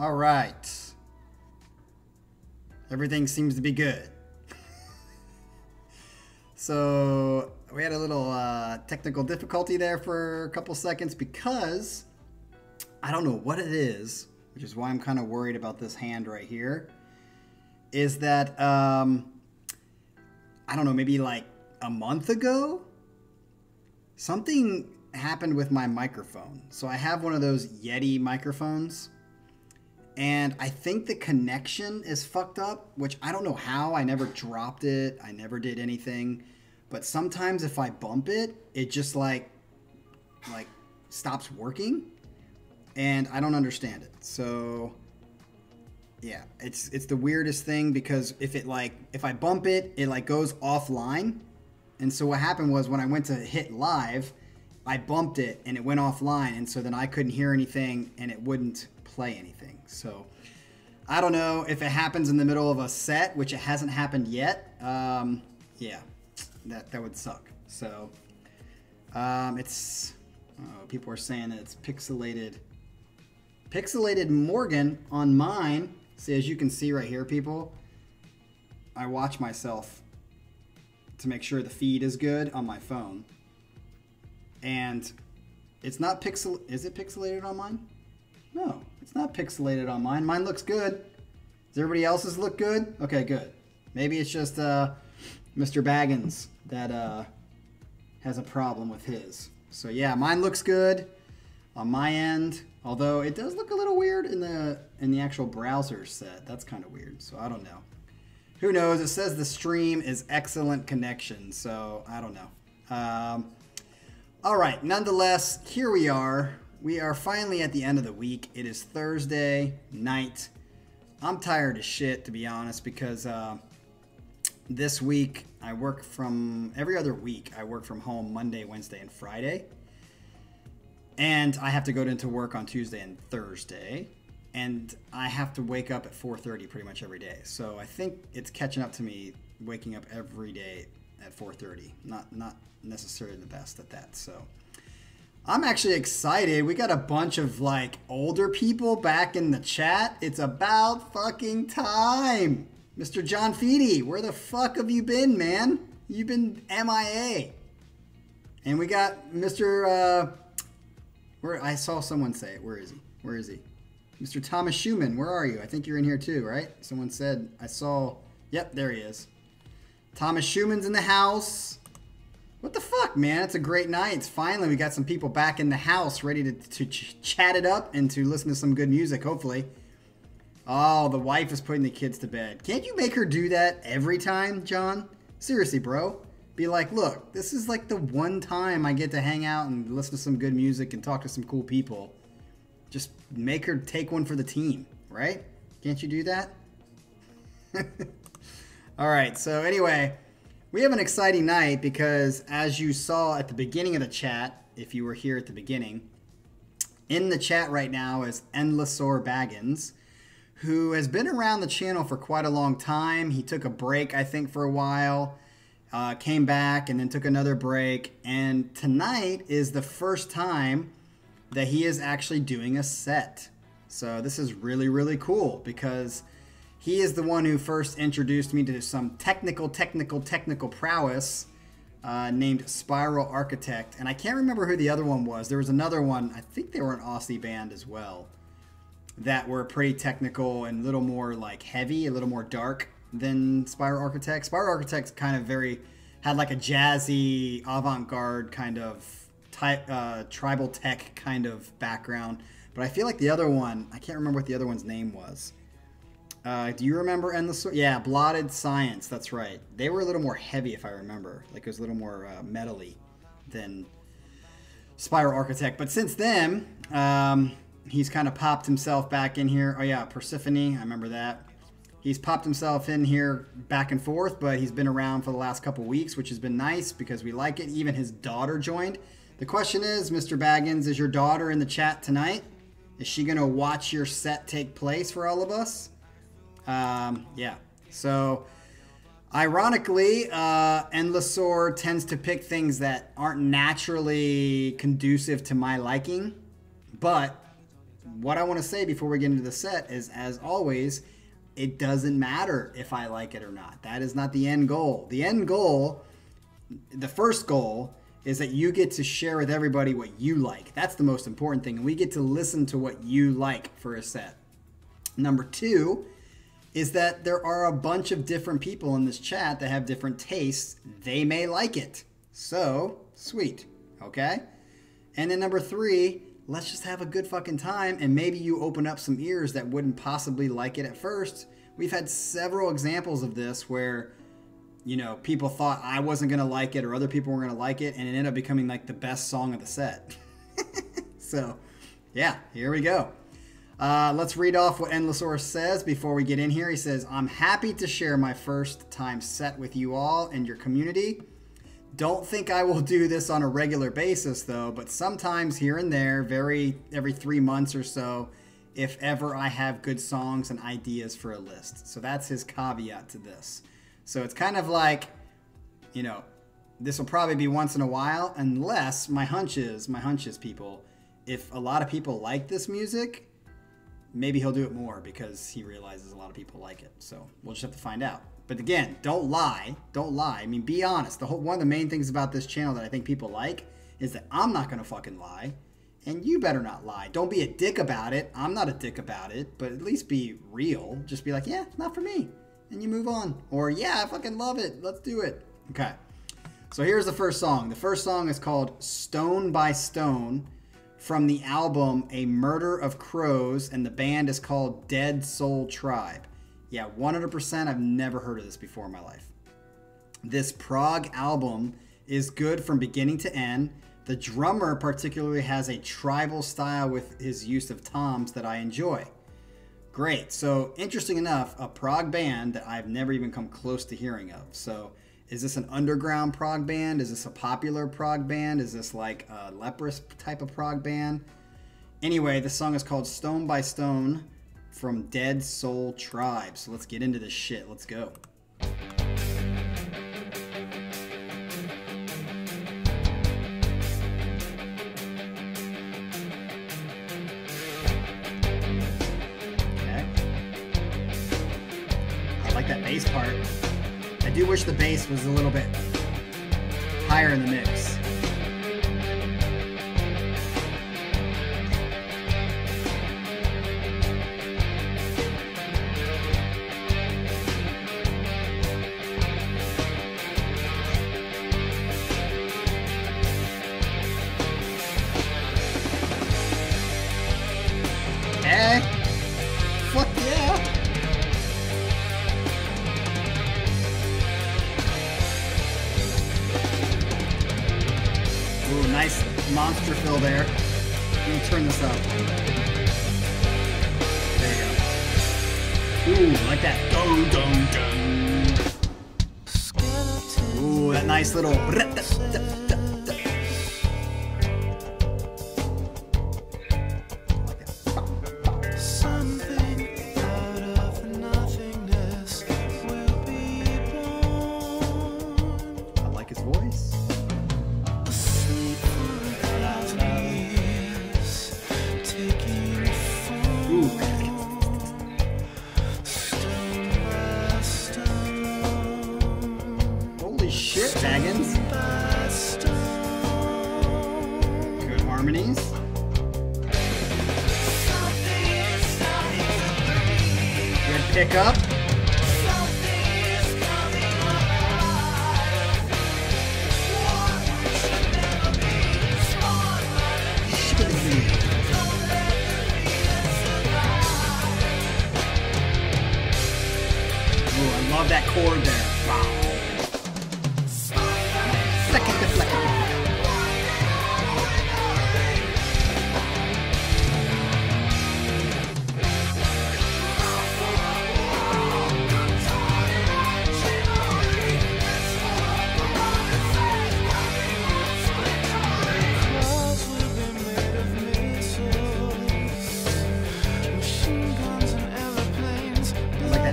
All right. Everything seems to be good. So we had a little technical difficulty there for a couple seconds because I don't know what it is, which is why I'm kind of worried about this hand right here, is that, I don't know, maybe like a month ago, something happened with my microphone. So I have one of those Yeti microphones, and I think the connection is fucked up, which I don't know how. I never dropped it. I never did anything. But sometimes if I bump it, it just like stops working, and I don't understand it. So yeah, it's the weirdest thing, because if I bump it, it like goes offline. And so what happened was when I went to hit live, I bumped it and it went offline, and so then I couldn't hear anything and it wouldn't play anything. So I don't know if it happens in the middle of a set, which it hasn't happened yet. Yeah, that would suck. So it's, oh, people are saying that it's pixelated. Pixelated Morgan on mine. See, as you can see right here, people, I watch myself to make sure the feed is good on my phone. And it's not pixel, is it pixelated on mine? No, it's not pixelated on mine. Mine looks good. Does everybody else's look good? Okay, good. Maybe it's just Mr. Baggins that has a problem with his. So yeah, mine looks good on my end. Although it does look a little weird in the actual browser set. That's kind of weird. So I don't know. Who knows? It says the stream is excellent connection. So I don't know. All right. Nonetheless, here we are. We are finally at the end of the week. It is Thursday night. I'm tired as shit, to be honest, because this week I work from every other week. I work from home Monday, Wednesday, and Friday. And I have to go into work on Tuesday and Thursday, and I have to wake up at 4:30 pretty much every day. So I think it's catching up to me waking up every day at 4:30. Not necessarily the best at that. So I'm actually excited. We got a bunch of like older people back in the chat. It's about fucking time. Mr. John Feedy, where the fuck have you been, man? You've been MIA. And we got Mr. Where I saw someone say it. Where is he? Where is he? Mr. Thomas Schumann, where are you? I think you're in here too, right? Someone said, I saw... Yep, there he is. Thomas Schumann's in the house. What the fuck, man? It's a great night. Finally, we got some people back in the house ready to chat it up and to listen to some good music, hopefully. Oh, the wife is putting the kids to bed. Can't you make her do that every time, John? Seriously, bro. Be like, look, this is like the one time I get to hang out and listen to some good music and talk to some cool people. Just make her take one for the team, right? Can't you do that? All right, so anyway, we have an exciting night because as you saw at the beginning of the chat, if you were here at the beginning, in the chat right now is Endless Orr Baggins, who has been around the channel for quite a long time. He took a break, I think, for a while. Came back and then took another break, and tonight is the first time that he is actually doing a set. So this is really, really cool because he is the one who first introduced me to some technical prowess named Spiral Architect, and I can't remember who the other one was. There was another one, I think they were an Aussie band as well, that were pretty technical and a little more like heavy, a little more dark than Spiral Architect. Spiral Architect's kind of had like a jazzy avant-garde kind of type, tribal tech kind of background. But I feel like the other one, I can't remember what the other one's name was. Do you remember Endless? Yeah, Blotted Science. That's right. They were a little more heavy, if I remember. Like it was a little more metal-y than Spiral Architect. But since then, he's kind of popped himself back in here. Oh yeah, Persephone. I remember that. He's popped himself in here back and forth, but he's been around for the last couple weeks, which has been nice because we like it. Even his daughter joined. The question is, Mr. Baggins, is your daughter in the chat tonight? Is she going to watch your set take place for all of us? Yeah. So, ironically, Endless Orr tends to pick things that aren't naturally conducive to my liking, but what I want to say before we get into the set is, as always, it doesn't matter if I like it or not. That is not the end goal. The end goal, the first goal, is that you get to share with everybody what you like. That's the most important thing. And we get to listen to what you like for a set. Number two is that there are a bunch of different people in this chat that have different tastes. They may like it. So, sweet. Okay? And then number three, let's just have a good fucking time, and maybe you open up some ears that wouldn't possibly like it at first. We've had several examples of this where, you know, people thought I wasn't going to like it or other people were going to like it, and it ended up becoming like the best song of the set. So, yeah, here we go. Let's read off what Endless Orr says before we get in here. He says, I'm happy to share my first time set with you all and your community. Don't think I will do this on a regular basis though, but sometimes here and there, every 3 months or so, if ever I have good songs and ideas for a list. So that's his caveat to this. So it's kind of like, you know, this will probably be once in a while, unless my hunch is people, if a lot of people like this music, maybe he'll do it more because he realizes a lot of people like it. So we'll just have to find out. But again, don't lie. Don't lie. I mean, be honest. One of the main things about this channel that I think people like is that I'm not going to fucking lie. And you better not lie. Don't be a dick about it. I'm not a dick about it. But at least be real. Just be like, yeah, not for me. And you move on. Or, yeah, I fucking love it. Let's do it. Okay. So here's the first song. The first song is called Stone by Stone, from the album A Murder of Crows, and the band is called Dead Soul Tribe. Yeah, 100%, I've never heard of this before in my life. This prog album is good from beginning to end. The drummer particularly has a tribal style with his use of toms that I enjoy. Great, so interesting enough, a prog band that I've never even come close to hearing of. So is this an underground prog band? Is this a popular prog band? Is this like a Leprous type of prog band? Anyway, this song is called Stone by Stone from Dead Soul Tribe. So let's get into this shit. Let's go. Okay. I like that bass part. I do wish the bass was a little bit higher in the mix.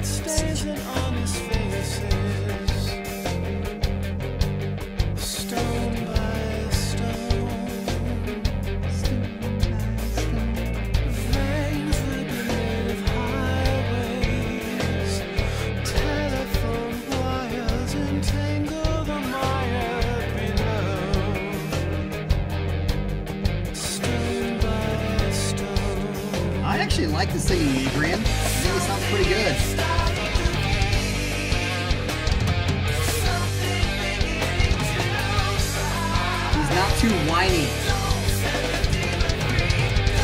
Stays on his faces. singing, Adrian. I think it sounds pretty good. Not too whiny. Oh,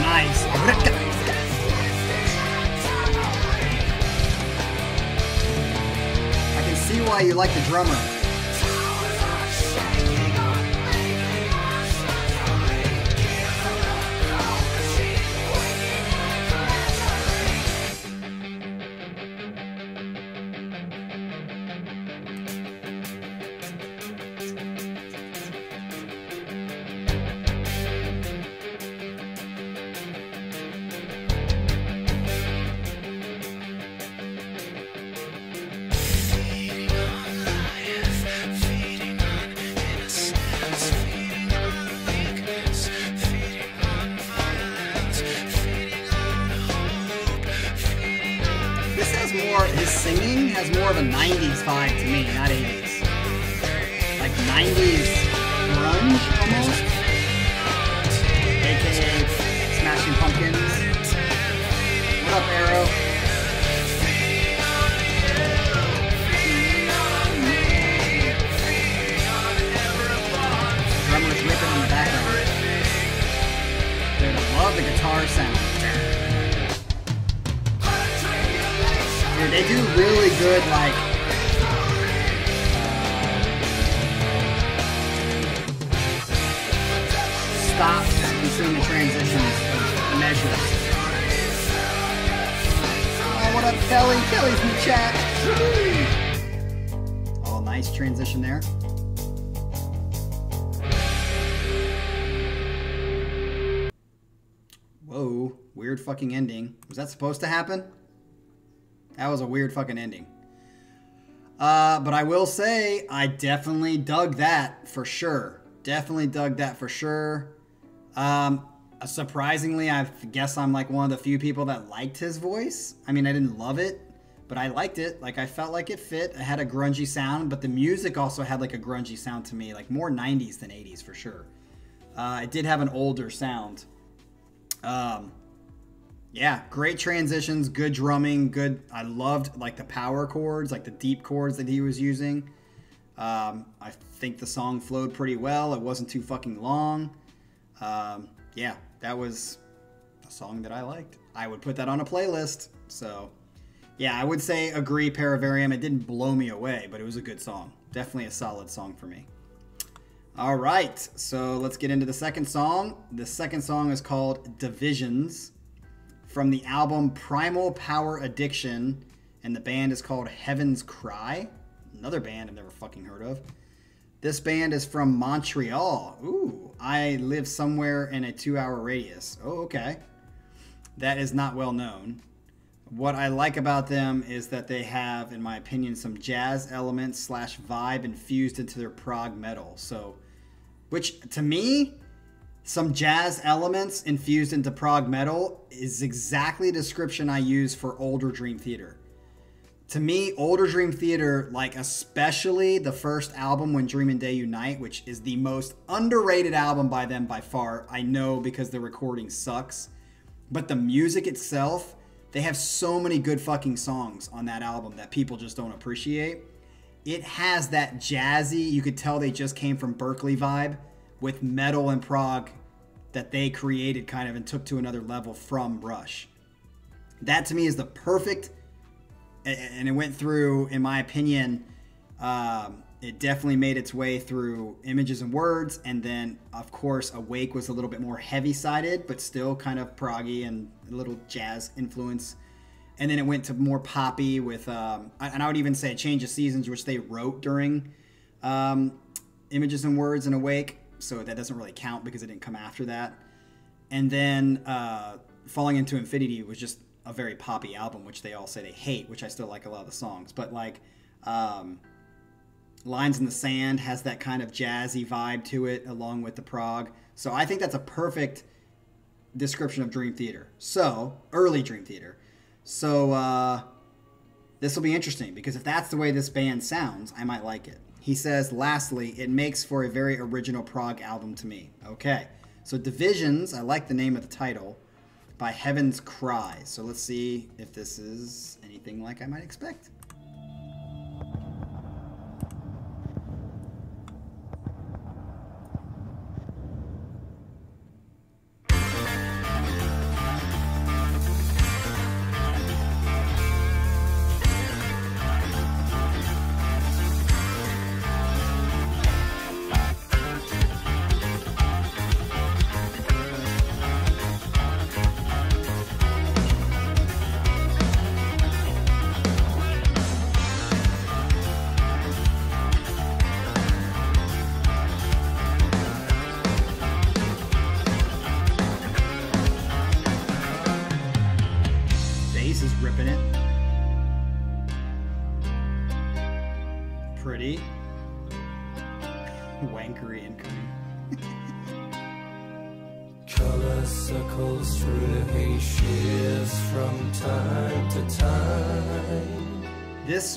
nice. I can see why you like the drummer. Fucking ending. Was that supposed to happen? That was a weird fucking ending. But I will say I definitely dug that for sure. Definitely dug that for sure. Surprisingly, I guess I'm like one of the few people that liked his voice. I mean, I didn't love it, but I liked it. Like, I felt like it fit. It had a grungy sound, but the music also had like a grungy sound to me, like more 90s than 80s for sure. It did have an older sound. Yeah, great transitions, good drumming, good. I loved like the power chords, like the deep chords that he was using. I think the song flowed pretty well. It wasn't too fucking long. Yeah, that was a song that I liked. I would put that on a playlist. So yeah, I would say agree, Paravarium. It didn't blow me away, but it was a good song. Definitely a solid song for me. All right, so let's get into the second song. The second song is called Divisions, from the album Primal Power Addiction, and the band is called Heaven's Cry. Another band I've never fucking heard of. This band is from Montreal. Ooh, I live somewhere in a 2-hour radius. Oh, okay. That is not well known. What I like about them is that they have, in my opinion, some jazz elements slash vibe infused into their prog metal. So, which to me, some jazz elements infused into prog metal is exactly the description I use for older Dream Theater. To me, older Dream Theater, like especially the first album When Dream and Day Unite, which is the most underrated album by them by far, I know, because the recording sucks, but the music itself, they have so many good fucking songs on that album that people just don't appreciate. It has that jazzy, you could tell they just came from Berkeley vibe, with metal and prog that they created kind of and took to another level from Rush. That to me is the perfect, and it went through, in my opinion, it definitely made its way through Images and Words, and then of course Awake was a little bit more heavy-sided, but still kind of proggy and a little jazz influence. And then it went to more poppy with, and I would even say Change of Seasons, which they wrote during Images and Words and Awake. So that doesn't really count because it didn't come after that. And then Falling Into Infinity was just a very poppy album, which they all say they hate, which I still like a lot of the songs. But like Lines in the Sand has that kind of jazzy vibe to it along with the prog. So I think that's a perfect description of Dream Theater. So early Dream Theater. So This will be interesting, because if that's the way this band sounds, I might like it. He says, lastly, it makes for a very original prog album to me. Okay, so Divisions, I like the name of the title, by Heaven's Cry. So let's see if this is anything like I might expect.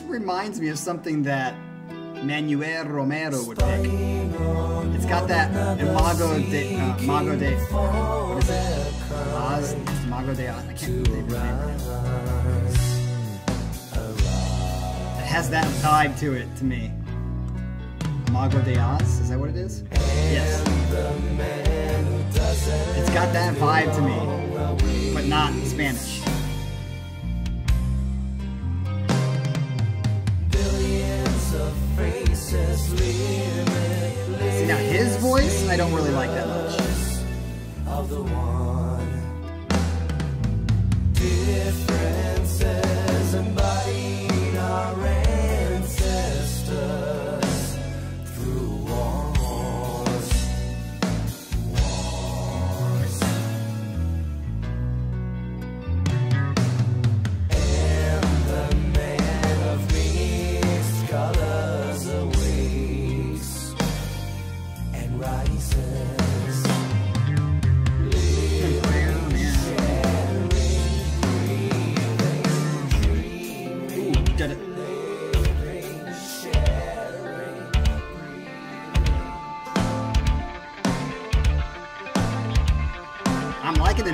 Reminds me of something that Manuel Romero would pick. It's got that Mago de Oz. I can't believe his name right now. It has that vibe to it, to me. Mago de Oz, is that what it is? Yes. It's got that vibe to me, but not in Spanish. See, now his voice, I don't really like that much.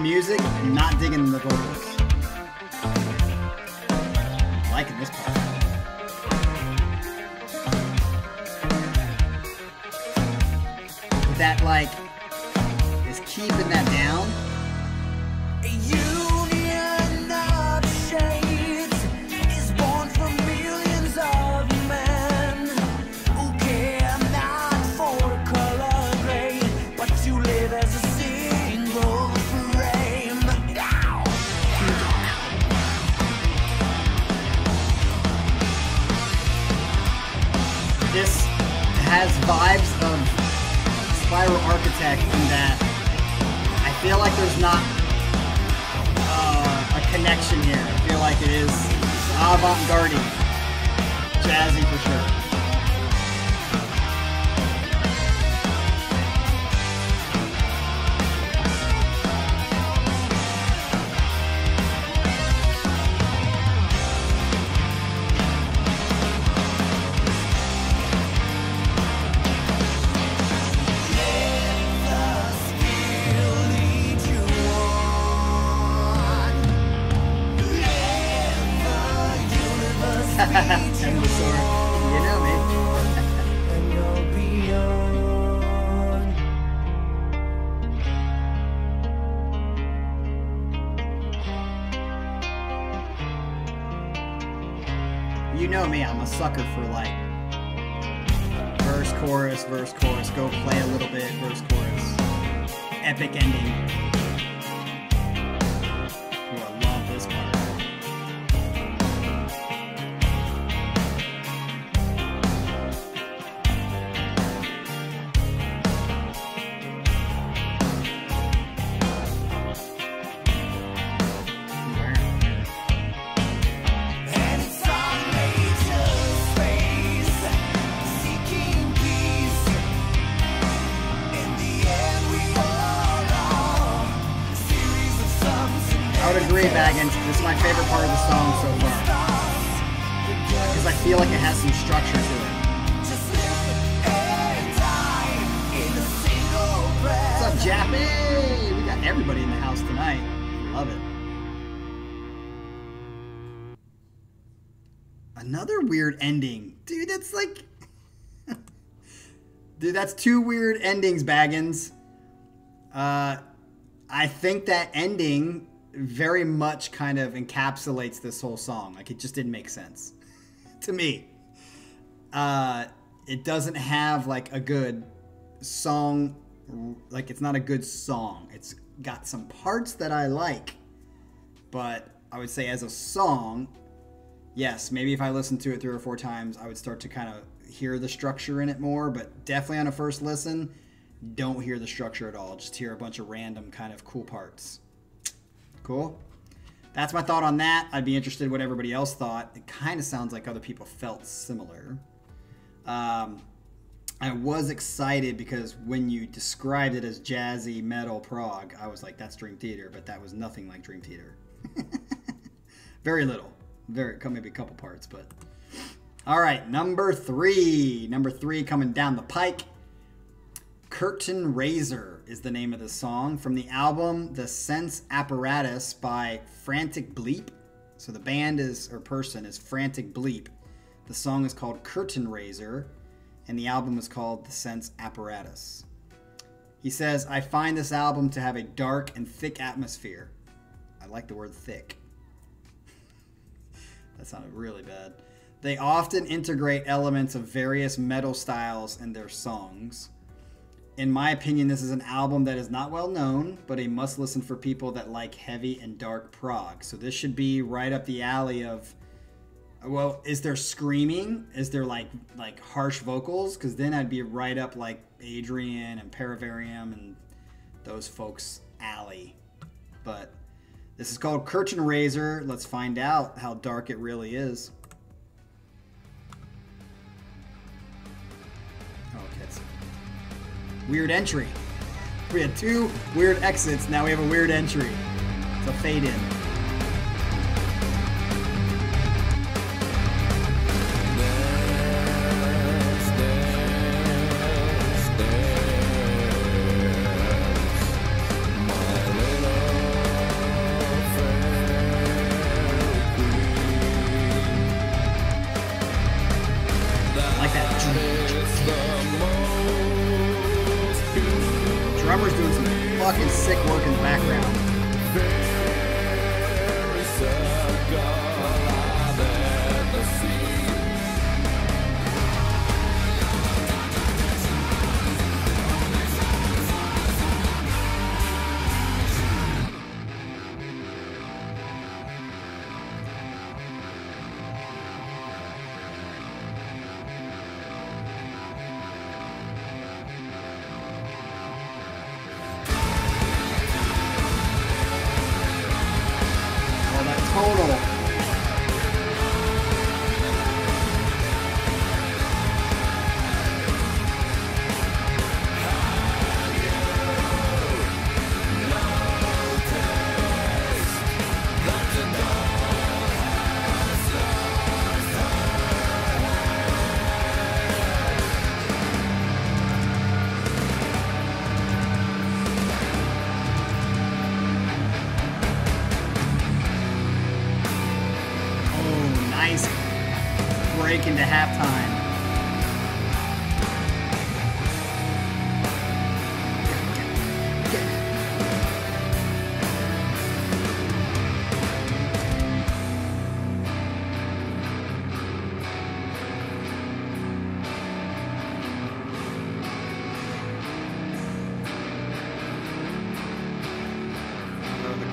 Music, I'm not digging the vocals. I'm liking this part. But that, like, is keeping that down. Has vibes of Spiral Architect in that I feel like there's not a connection here. I feel like it is avant-garde, jazzy for sure. Sucker for like verse, chorus, go play a little bit, verse, chorus, epic ending. Ooh, I love this part. Baggins. This is my favorite part of the song so far. because I feel like it has some structure to it. What's up, Jappy? We got everybody in the house tonight. Love it. Another weird ending. Dude, that's like... Dude, that's two weird endings, Baggins. I think that ending very much kind of encapsulates this whole song. Like, it just didn't make sense to me. It doesn't have, like, a good song. Like, it's not a good song. It's got some parts that I like. But I would say as a song... Yes, maybe if I listened to it 3 or 4 times, I would start to kind of hear the structure in it more, but definitely on a first listen, don't hear the structure at all. Just hear a bunch of random kind of cool parts. Cool? That's my thought on that. I'd be interested what everybody else thought. It kind of sounds like other people felt similar. I was excited because when you described it as jazzy metal prog, I was like, that's Dream Theater, but that was nothing like Dream Theater. Very little. Very, maybe a couple parts, but... All right, number 3. Number 3 coming down the pike. Curtain Raiser is the name of the song from the album The Sense Apparatus by Frantic Bleep. So the band is, or person, is Frantic Bleep. The song is called Curtain Raiser, and the album is called The Sense Apparatus. He says, I find this album to have a dark and thick atmosphere. I like the word thick. That sounded really bad. They often integrate elements of various metal styles in their songs. In my opinion, this is an album that is not well known, but a must listen for people that like heavy and dark prog. So this should be right up the alley of, well, is there screaming? Is there like harsh vocals? Because then I'd be right up like Adrian and Paravarium and those folks' alley. But... this is called Curtain Raiser. Let's find out how dark it really is. Oh, kids. Weird entry. We had 2 weird exits. Now we have a weird entry. It's a fade in.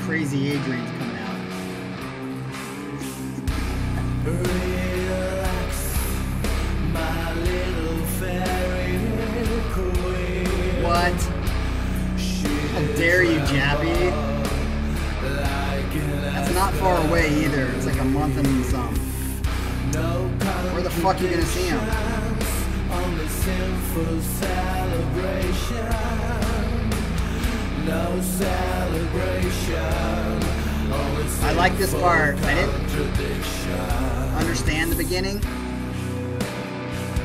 Crazy Adrian's coming out. What? How dare you, Jappy? That's not far away either. It's like a month and some. Where the fuck are you gonna see him? No celebration, I like this part. I didn't understand the beginning.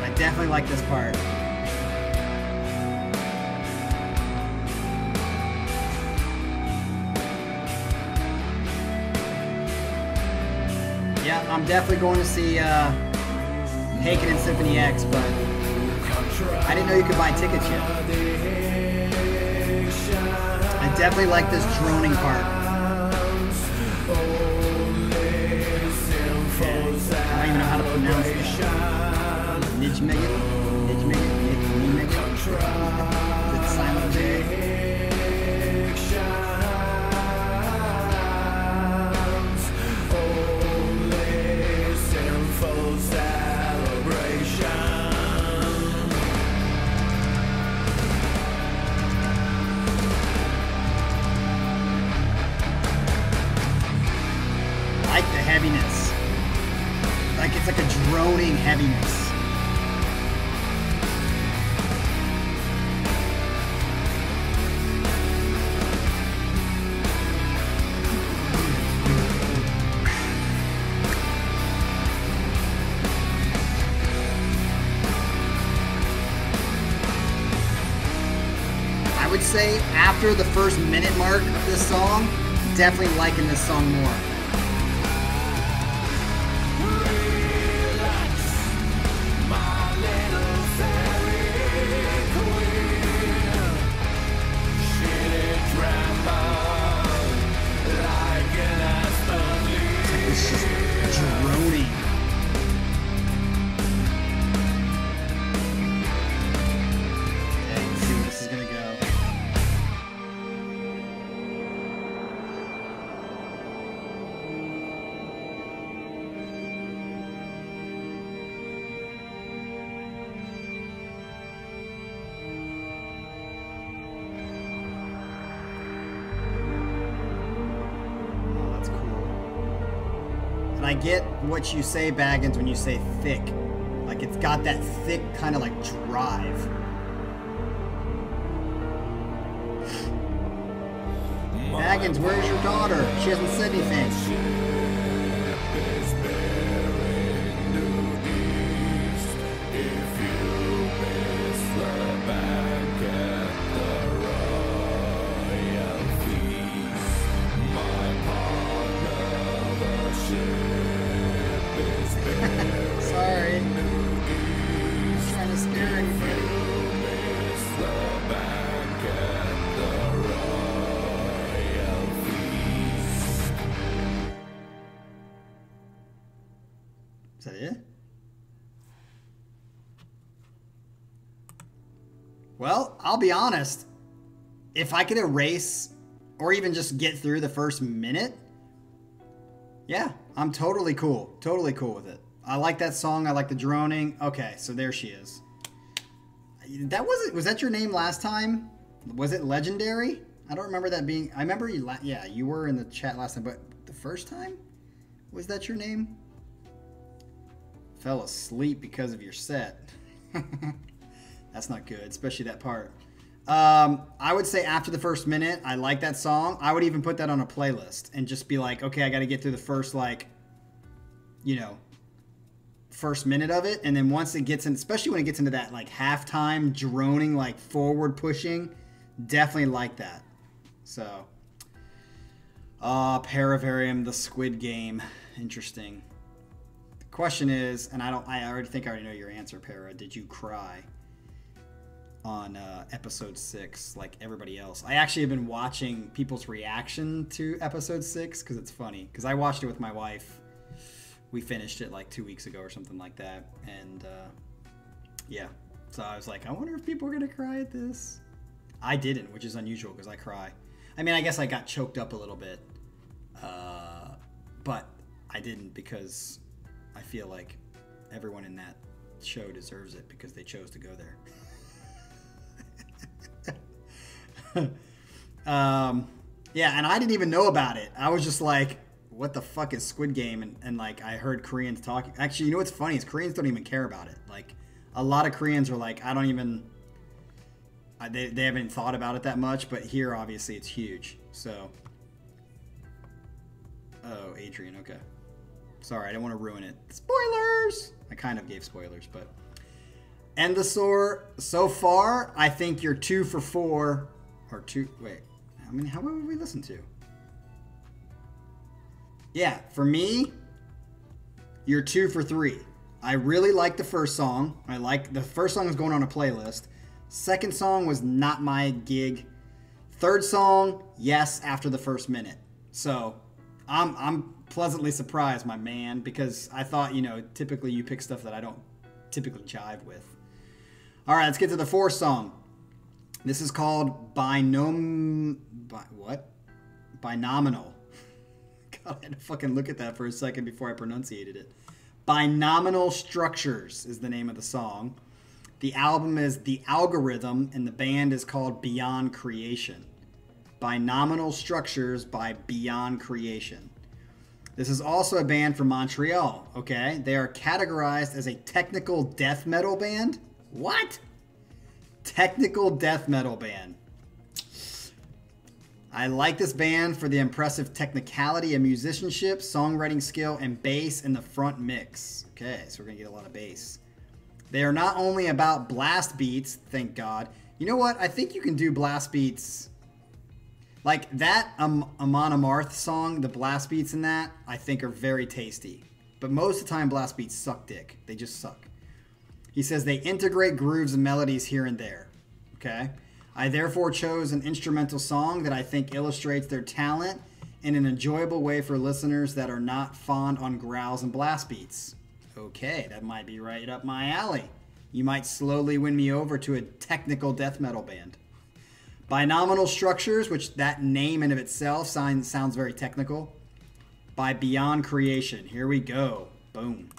I definitely like this part. Yeah, I'm definitely going to see Haken and Symphony X, but I didn't know you could buy tickets yet. I definitely like this droning part. Yeah, I don't even know how to pronounce it. Nijmegen? Nijmegen? Nijmegen? It's silent J. I like the heaviness. Like it's like a droning heaviness. I would say after the first minute mark of this song, definitely liking this song more. I get what you say, Baggins, when you say thick. Like it's got that thick kind of like drive. Baggins, where's your daughter? She hasn't said anything. Is that it? Well, I'll be honest. If I could erase or even just get through the first minute, yeah, I'm totally cool. Totally cool with it. I like that song. I like the droning. Okay, so there she is. That wasn't, was that your name last time? Was it Legendary? I don't remember that being, I remember you, yeah, you were in the chat last time, but the first time? Was that your name? Fell asleep because of your set. That's not good, especially that part. I would say after the first minute, I like that song. I would even put that on a playlist and just be like, okay, I got to get through the first, like, you know, first minute of it. And then once it gets in, especially when it gets into that, like, halftime droning, like, forward pushing, definitely like that. So, Paravarium, the Squid Game. Interesting. Question is, and I already know your answer, Para. Did you cry on episode 6 like everybody else? I actually have been watching people's reaction to episode 6 because it's funny. Because I watched it with my wife. We finished it like 2 weeks ago or something like that, and yeah. So I was like, I wonder if people are gonna cry at this. I didn't, which is unusual because I cry. I mean, I guess I got choked up a little bit, but I didn't because. I feel like everyone in that show deserves it because they chose to go there. Yeah, and I didn't even know about it. I was just like, what the fuck is Squid Game? And like, I heard Koreans talking. Actually, you know what's funny is Koreans don't even care about it. Like, a lot of Koreans are like, I don't even... They haven't thought about it that much, but here, obviously, it's huge. So... Oh, Adrian, okay. Sorry, I didn't want to ruin it. Spoilers! I kind of gave spoilers, but... Endless Orr, so far, I think you're 2 for 4. Or two, wait. I mean, how would we listen to? Yeah, for me, you're 2 for 3. I really like the first song. I like the first song is going on a playlist. Second song was not my gig. Third song, yes, after the first minute. So I'm pleasantly surprised, my man, because I thought, you know, typically you pick stuff that I don't typically jive with. All right, let's get to the fourth song. This is called Binominal. God, I had to fucking look at that for a second before I pronunciated it. Binominal Structures is the name of the song. The album is The Algorithm, and the band is called Beyond Creation. Binominal Structures by Beyond Creation. This is also a band from Montreal, okay? They are categorized as a technical death metal band. What? Technical death metal band. I like this band for the impressive technicality of musicianship, songwriting skill, and bass in the front mix. Okay, so we're gonna get a lot of bass. They are not only about blast beats, thank God. You know what? I think you can do blast beats. Like that Amon Amarth song, the blast beats in that, I think are very tasty. But most of the time, blast beats suck dick. They just suck. He says they integrate grooves and melodies here and there. Okay? I therefore chose an instrumental song that I think illustrates their talent in an enjoyable way for listeners that are not fond on growls and blast beats. Okay, that might be right up my alley. You might slowly win me over to a technical death metal band. Binominal Structures, which that name in of itself sounds very technical, by Beyond Creation. Here we go. Boom.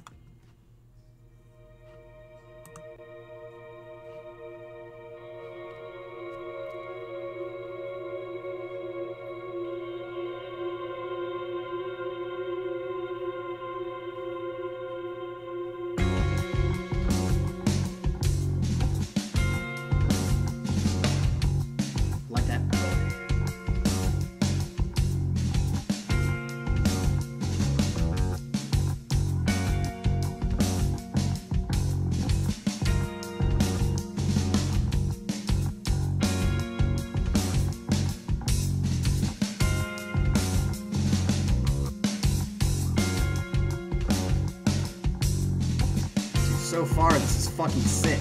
So far, this is fucking sick.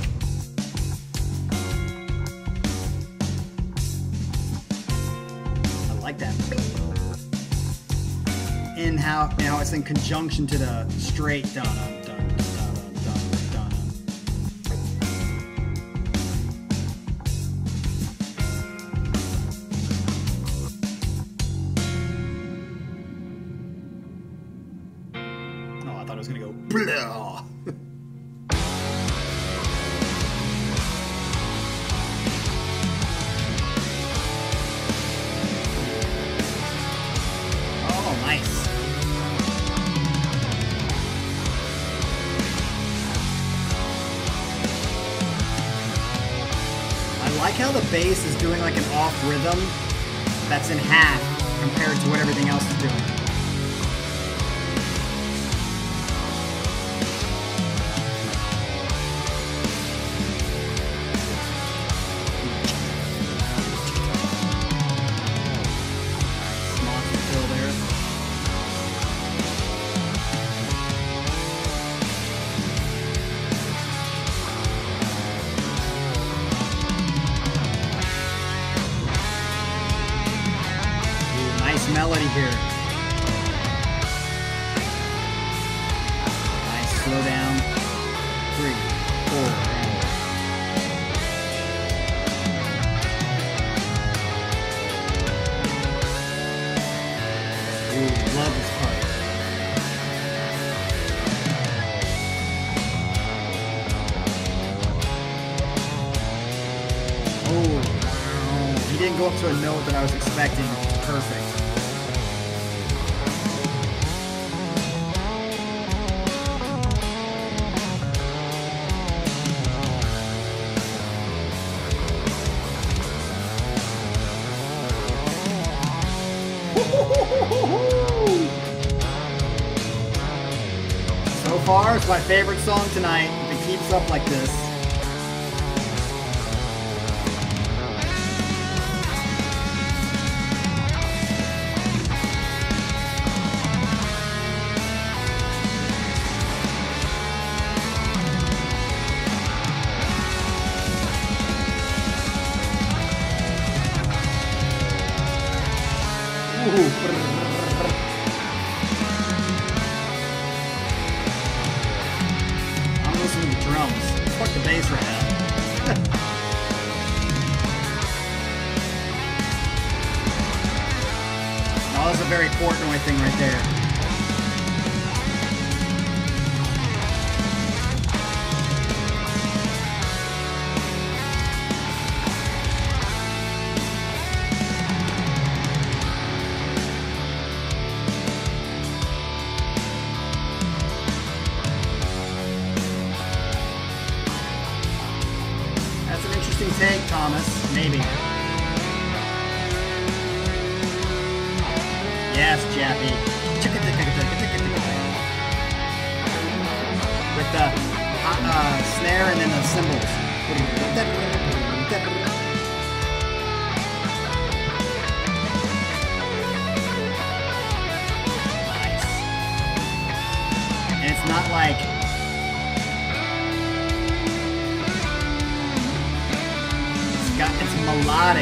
I like that. In how, you know, it's in conjunction to the straight dun dun dun dun dun dun. Oh, I thought it was gonna go blah. Bass is doing like an off rhythm that's in half compared to what everything else is doing. Melody here. Nice, slow down. 3, 4. Ooh, love this part. Oh, he didn't go up to a note that I was expecting. Perfect. Woo-hoo-hoo-hoo-hoo-hoo! far. It's my favorite song tonight. If it keeps up like this. I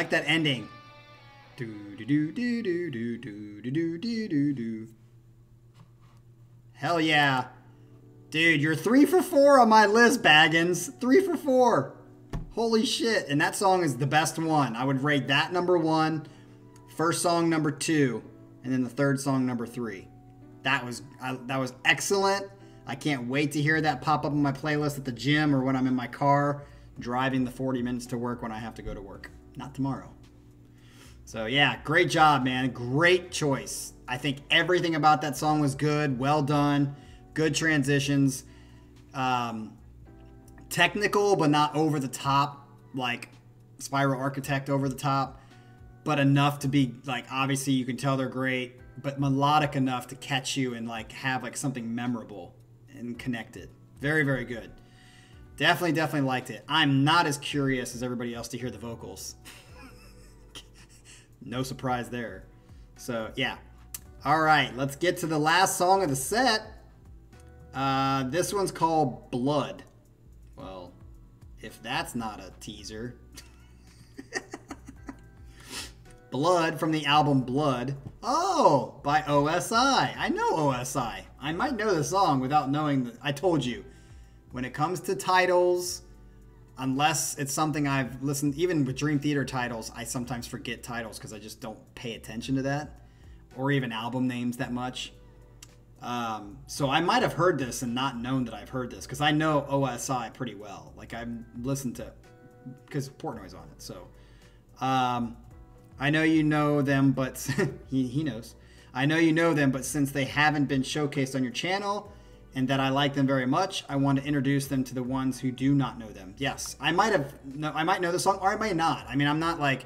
like that ending. Do do do do do do do do do do do. Hell yeah, dude! You're 3 for 4 on my list, Baggins. 3 for 4. Holy shit! And that song is the best one. I would rate that #1, first song #2, and then the third song #3. That was excellent. I can't wait to hear that pop up on my playlist at the gym or when I'm in my car driving the 40 minutes to work when I have to go to work. Not tomorrow. So yeah, great job, man. Great choice. I think everything about that song was good. Well done. Good transitions. Technical, but not over the top, like Spiral Architect over the top, but enough to be like, obviously you can tell they're great, but melodic enough to catch you and like have like something memorable and connected. Very, very good. Definitely, definitely liked it. I'm not as curious as everybody else to hear the vocals. No surprise there. So, yeah. All right, let's get to the last song of the set. This one's called Blood. Well, if that's not a teaser. Blood from the album Blood. Oh, by OSI. I know OSI. I might know the song without knowing that. I told you. When it comes to titles, unless it's something I've listened, even with Dream Theater titles, I sometimes forget titles because I just don't pay attention to that. or even album names that much. So I might have heard this and not known that I've heard this, because I know OSI pretty well. Like, I've listened to, because Portnoy's on it. So I know you know them, but he knows. I know you know them, but since they haven't been showcased on your channel and that I like them very much, I want to introduce them to the ones who do not know them. Yes, I might know the song or I might not. I mean, I'm not like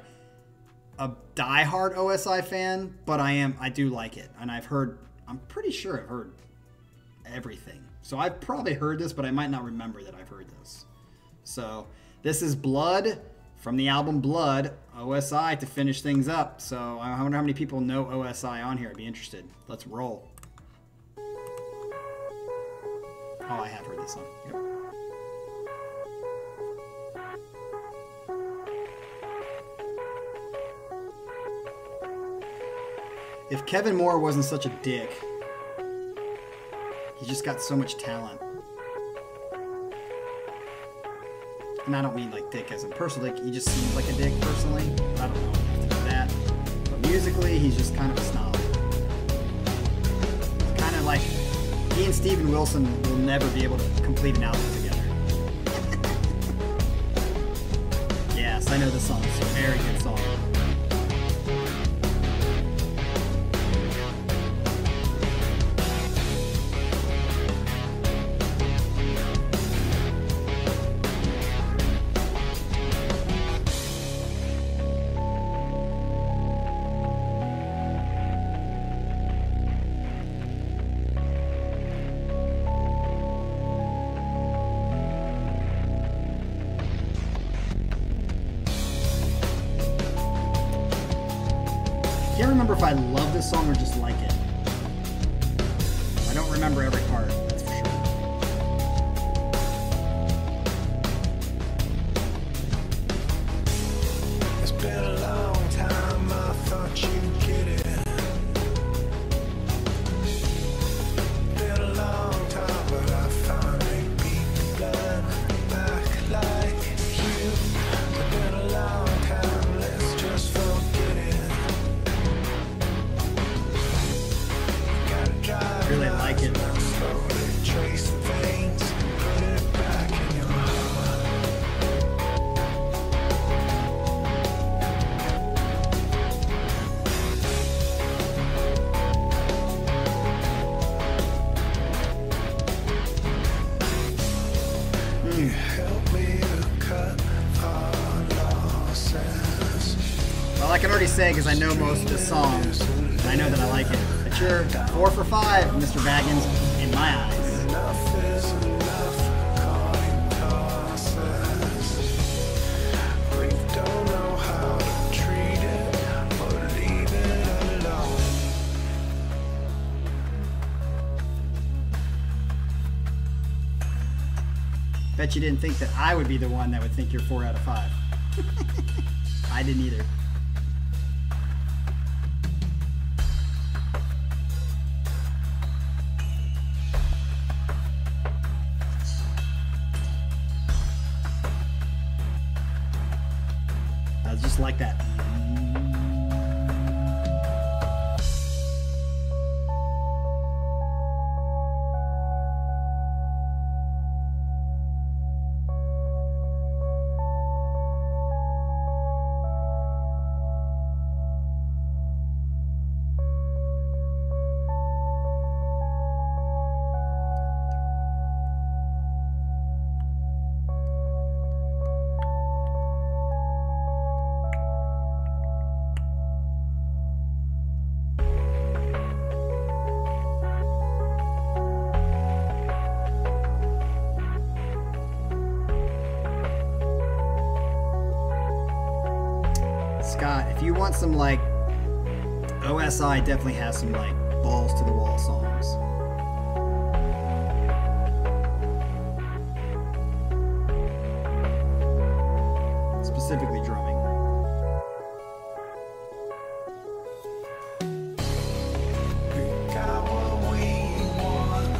a diehard OSI fan, but I do like it, and I'm pretty sure I've heard everything. So I've probably heard this, but I might not remember that I've heard this. So this is Blood from the album Blood, OSI, to finish things up. So I wonder how many people know OSI on here. I'd be interested. Let's roll. Oh, I have heard this song. Yep. If Kevin Moore wasn't such a dick, he just got so much talent. And I don't mean like dick as in person, like he just seems like a dick personally. I don't know if it's that. But musically, he's just kind of a snob. It's kind of like he and Steven Wilson will never be able to complete an album together. Yes, I know this song. It's a very good song. I love this song or just like it. I don't remember every part, that's for sure. It's been a long time, I thought you'd get it. Been a long time, but I finally beat the blood back like you. It's been a long time, let's just forget it. I really like it. Well, I can already say, because I know most of the songs, I know that I like it. But you're 4 for 5, Mr. Baggins, in my eyes. Enough is enough. We don't know how to treat it or leave it alone. Bet you didn't think that I would be the one that would think you're 4 out of 5. I didn't either. Like that. Some like OSI definitely has some like balls to the wall songs. Specifically drumming. We got what we want,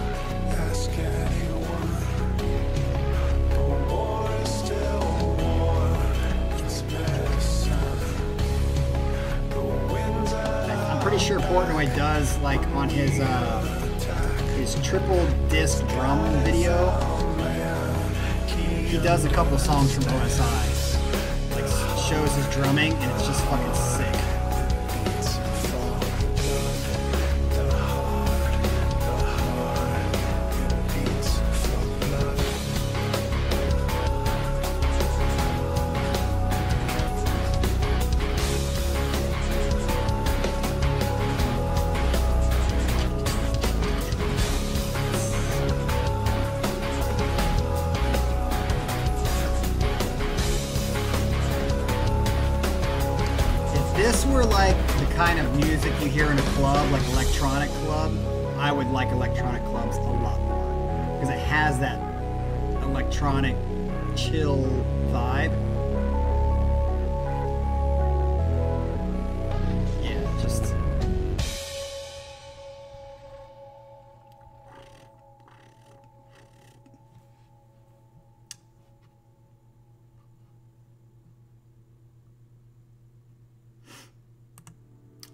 ask anyone. But war is still war, it's medicine. I'm pretty sure Portnoy does like on his triple disc drum video. He does a couple songs from OSI. Like shows his drumming and it's just fucking sick.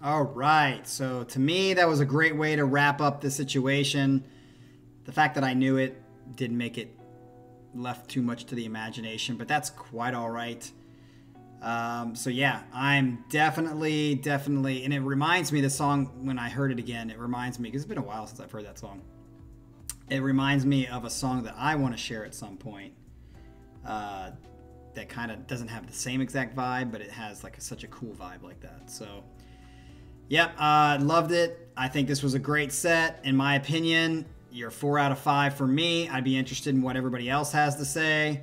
All right, so to me, that was a great way to wrap up the situation. The fact that I knew it didn't make it left too much to the imagination, but that's quite all right. So yeah, I'm definitely, and it reminds me the song when I heard it again. It reminds me, because it's been a while since I've heard that song. It reminds me of a song that I want to share at some point. That kind of doesn't have the same exact vibe, but it has like such a cool vibe like that. So. Yep, loved it. I think this was a great set. In my opinion, you're 4 out of 5 for me. I'd be interested in what everybody else has to say.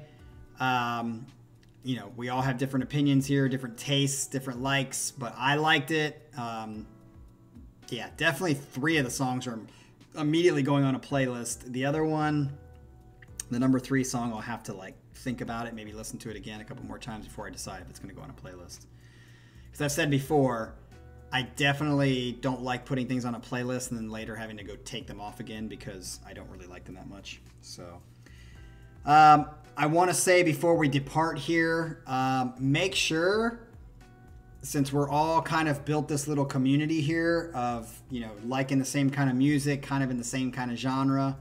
You know, we all have different opinions here, different tastes, different likes, but I liked it. Yeah, definitely 3 of the songs are immediately going on a playlist. The other one, the number 3 song, I'll have to like think about it, maybe listen to it again a couple more times before I decide if it's gonna go on a playlist. Because I've said before, I definitely don't like putting things on a playlist and then later having to go take them off again because I don't really like them that much. So I want to say before we depart here, make sure, since we're all kind of built this little community here of, you know, liking the same kind of music, kind of in the same kind of genre,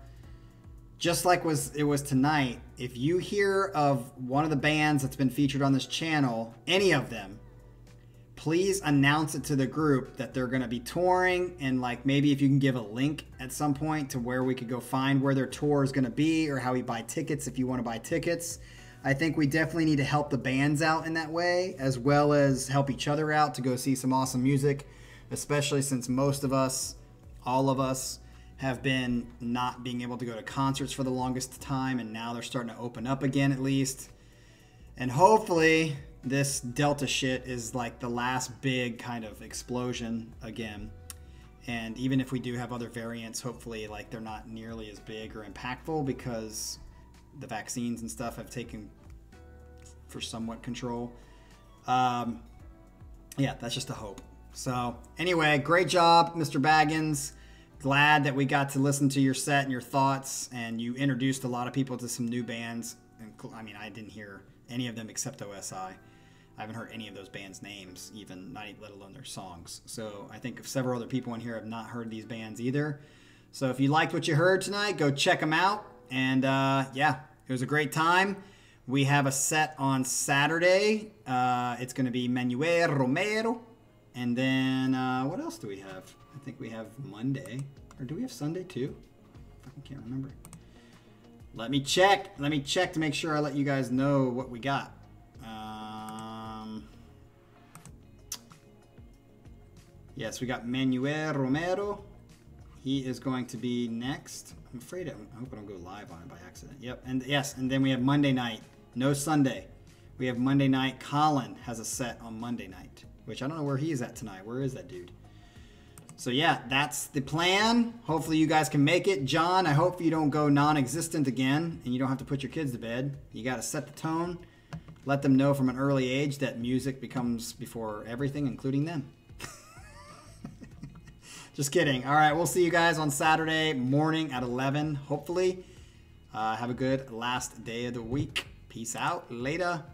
just like it was tonight, if you hear of one of the bands that's been featured on this channel, any of them, please announce it to the group that they're going to be touring, and like maybe if you can give a link at some point to where we could go find where their tour is going to be or how we buy tickets if you want to buy tickets. I think we definitely need to help the bands out in that way, as well as help each other out to go see some awesome music, especially since most of us, all of us, have been not being able to go to concerts for the longest time, and now they're starting to open up again at least. And hopefully this Delta shit is like the last big kind of explosion again. And even if we do have other variants, hopefully like they're not nearly as big or impactful because the vaccines and stuff have taken for somewhat control. Yeah, that's just a hope. So anyway, great job, Mr. Baggins. Glad that we got to listen to your set and your thoughts. And you introduced a lot of people to some new bands. And I mean, I didn't hear any of them except OSI. I haven't heard any of those bands' names, even, not let alone their songs. So I think several other people in here have not heard these bands either. So if you liked what you heard tonight, go check them out. And yeah, it was a great time. We have a set on Saturday. It's going to be Manuel Romero. And then what else do we have? I think we have Monday. Or do we have Sunday too? I fucking can't remember. Let me check to make sure I let you guys know what we got. Yes, we got Manuel Romero. He is going to be next. I'm afraid I hope I don't go live on it by accident. Yep, and yes, and then we have Monday night. No Sunday. We have Monday night. Colin has a set on Monday night, which I don't know where he is at tonight. Where is that dude? So yeah, that's the plan. Hopefully you guys can make it. John, I hope you don't go non-existent again and you don't have to put your kids to bed. You got to set the tone. Let them know from an early age that music becomes before everything, including them. Just kidding. All right, we'll see you guys on Saturday morning at 11, hopefully. Have a good last day of the week. Peace out. Later.